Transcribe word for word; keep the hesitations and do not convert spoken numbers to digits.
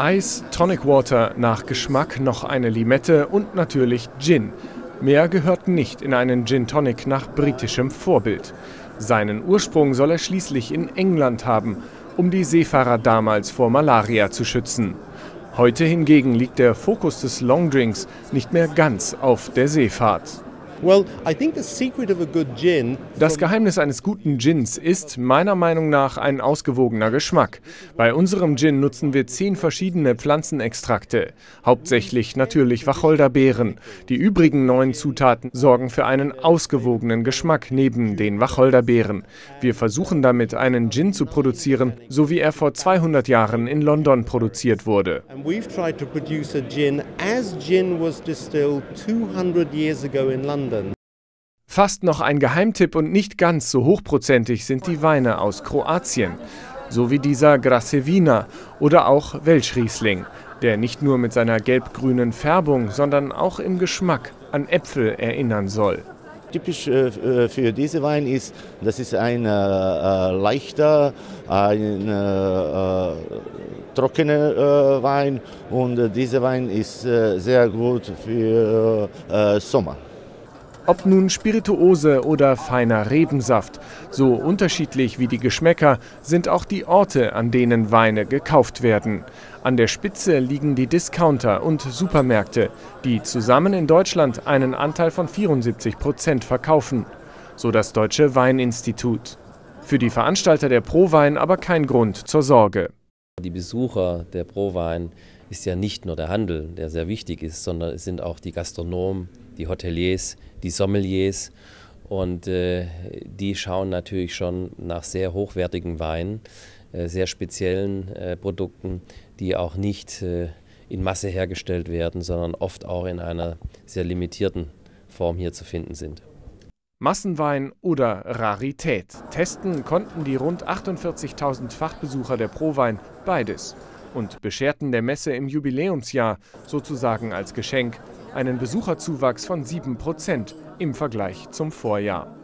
Eis, Tonic Water nach Geschmack, noch eine Limette und natürlich Gin. Mehr gehört nicht in einen Gin Tonic nach britischem Vorbild. Seinen Ursprung soll er schließlich in England haben, um die Seefahrer damals vor Malaria zu schützen. Heute hingegen liegt der Fokus des Longdrinks nicht mehr ganz auf der Seefahrt. Das Geheimnis eines guten Gins ist meiner Meinung nach ein ausgewogener Geschmack. Bei unserem Gin nutzen wir zehn verschiedene Pflanzenextrakte, hauptsächlich natürlich Wacholderbeeren. Die übrigen neun Zutaten sorgen für einen ausgewogenen Geschmack neben den Wacholderbeeren. Wir versuchen damit, einen Gin zu produzieren, so wie er vor zweihundert Jahren in London produziert wurde. Fast noch ein Geheimtipp und nicht ganz so hochprozentig sind die Weine aus Kroatien, so wie dieser Graševina oder auch Welschriesling, der nicht nur mit seiner gelb-grünen Färbung, sondern auch im Geschmack an Äpfel erinnern soll. Typisch für diesen Wein ist, dass es ein äh, leichter, ein äh, trockener äh, Wein und dieser Wein ist äh, sehr gut für äh, Sommer. Ob nun Spirituose oder feiner Rebensaft, so unterschiedlich wie die Geschmäcker sind auch die Orte, an denen Weine gekauft werden. An der Spitze liegen die Discounter und Supermärkte, die zusammen in Deutschland einen Anteil von vierundsiebzig Prozent verkaufen, so das Deutsche Weininstitut. Für die Veranstalter der ProWein aber kein Grund zur Sorge. Die Besucher der ProWein ist ja nicht nur der Handel, der sehr wichtig ist, sondern es sind auch die Gastronomen, die Hoteliers, die Sommeliers und äh, die schauen natürlich schon nach sehr hochwertigen Weinen, äh, sehr speziellen äh, Produkten, die auch nicht äh, in Masse hergestellt werden, sondern oft auch in einer sehr limitierten Form hier zu finden sind. Massenwein oder Rarität. Testen konnten die rund achtundvierzigtausend Fachbesucher der ProWein beides und bescherten der Messe im Jubiläumsjahr sozusagen als Geschenk einen Besucherzuwachs von sieben Prozent im Vergleich zum Vorjahr.